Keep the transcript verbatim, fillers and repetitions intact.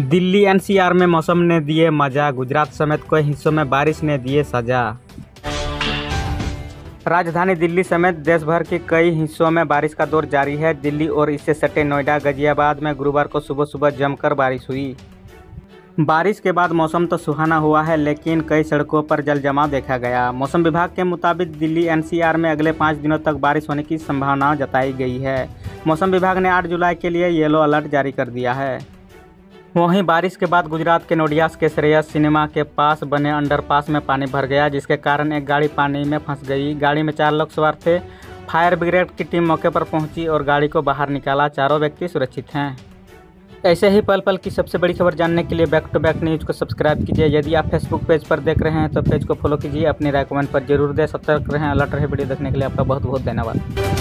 Delhi N C R में मौसम ने दिए मजा, गुजरात समेत कई हिस्सों में बारिश ने दिए सजा। राजधानी दिल्ली समेत देश भर के कई हिस्सों में बारिश का दौर जारी है। दिल्ली और इससे सटे नोएडा, गाजियाबाद में गुरुवार को सुबह सुबह जमकर बारिश हुई। बारिश के बाद मौसम तो सुहाना हुआ है, लेकिन कई सड़कों पर जल जमाव देखा गया। मौसम विभाग के मुताबिक दिल्ली एन सी आर में अगले पाँच दिनों तक बारिश होने की संभावना जताई गई है। मौसम विभाग ने आठ जुलाई के लिए येलो अलर्ट जारी कर दिया है। वहीं बारिश के बाद गुजरात के नोडियास के श्रेयस सिनेमा के पास बने अंडरपास में पानी भर गया, जिसके कारण एक गाड़ी पानी में फंस गई। गाड़ी में चार लोग सवार थे। फायर ब्रिगेड की टीम मौके पर पहुंची और गाड़ी को बाहर निकाला। चारों व्यक्ति सुरक्षित हैं। ऐसे ही पल पल की सबसे बड़ी खबर जानने के लिए बैक टू बैक न्यूज़ को सब्सक्राइब कीजिए। यदि आप फेसबुक पेज पर देख रहे हैं तो पेज को फॉलो कीजिए। अपनी राय कमेंट पर जरूर दें। सतर्क रहें, अलर्ट रहे। वीडियो देखने के लिए आपका बहुत बहुत धन्यवाद।